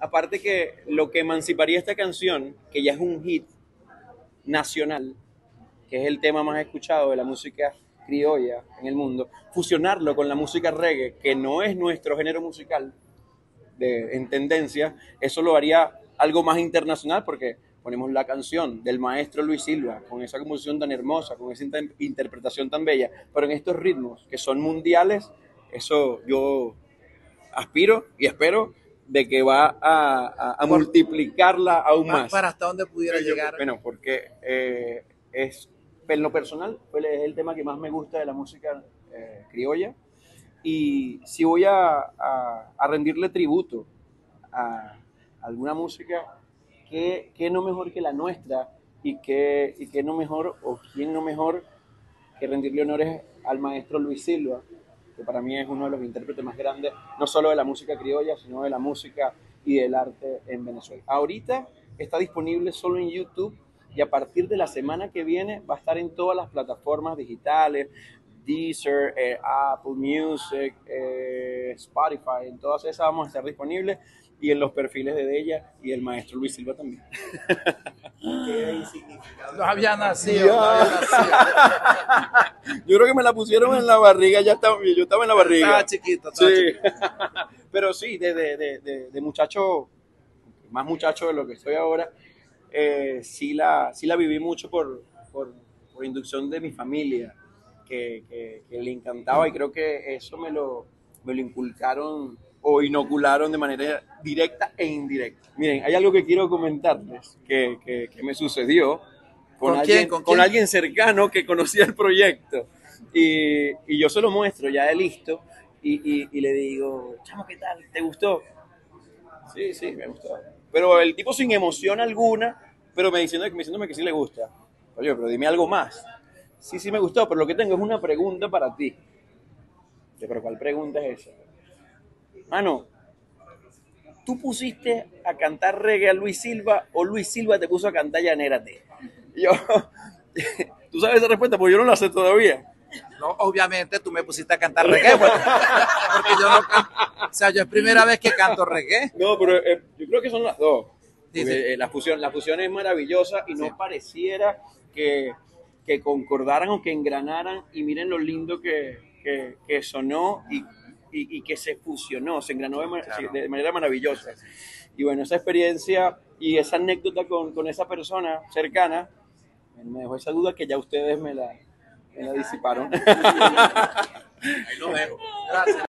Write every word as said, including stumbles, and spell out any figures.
Aparte que lo que emanciparía esta canción, que ya es un hit nacional, que es el tema más escuchado de la música criolla en el mundo, fusionarlo con la música reggae, que no es nuestro género musical de, en tendencia, eso lo haría algo más internacional, porque ponemos la canción del maestro Luis Silva, con esa composición tan hermosa, con esa inter- interpretación tan bella, pero en estos ritmos que son mundiales, eso yo aspiro y espero de que va a, a, a multiplicarla aún más. más. ¿Para hasta dónde pudiera sí, llegar? Yo, bueno, porque eh, es, en lo personal es el tema que más me gusta de la música eh, criolla, y si voy a, a, a rendirle tributo a alguna música, ¿qué, qué no mejor que la nuestra? Y qué, y qué no mejor, o quién no mejor que rendirle honores al maestro Luis Silva, que para mí es uno de los intérpretes más grandes, no solo de la música criolla, sino de la música y del arte en Venezuela. Ahorita está disponible solo en YouTube, y a partir de la semana que viene va a estar en todas las plataformas digitales, Deezer, eh, Apple Music, eh, Spotify, en todas esas vamos a estar disponibles, y en los perfiles de ella y el maestro Luis Silva también. ¿Qué significado? No había nacido, no había nacido. Yo creo que me la pusieron en la barriga, ya estaba, yo estaba en la barriga. Estaba chiquito, estaba sí. chiquito. Pero sí, de, de, de, de muchacho, más muchacho de lo que estoy ahora, eh, sí, la, sí la viví mucho por, por, por inducción de mi familia, que, que, que le encantaba, y creo que eso me lo, me lo inculcaron o inocularon de manera directa e indirecta. Miren, hay algo que quiero comentarles que, que, que me sucedió con, ¿Con, alguien, quién? ¿Con, con quién? alguien cercano que conocía el proyecto, y, y yo se lo muestro ya de listo, y, y, y le digo, chamo, ¿qué tal? ¿Te gustó? Sí, sí, me gustó. Pero el tipo sin emoción alguna, pero me diciendo, me diciéndome que sí le gusta. Oye, pero dime algo más. Sí, sí me gustó, pero lo que tengo es una pregunta para ti. ¿Pero cuál pregunta es esa? Mano, ¿tú pusiste a cantar reggae a Luis Silva o Luis Silva te puso a cantar llanérate? Yo, ¿tú sabes esa respuesta? Porque yo no la sé todavía. No, obviamente tú me pusiste a cantar reggae. Porque, porque yo no canto, o sea, yo es primera vez que canto reggae. No, pero eh, yo creo que son las dos. Sí, sí. Eh, la, fusión, la fusión es maravillosa y no sí. pareciera que, que concordaran o que engranaran. Y miren lo lindo que, que, que sonó y Y, y que se fusionó, se engranó de, mar- claro. de manera maravillosa. Y bueno, esa experiencia y esa anécdota con, con esa persona cercana me dejó esa duda que ya ustedes me la, me la disiparon. Ahí lo dejo. Gracias.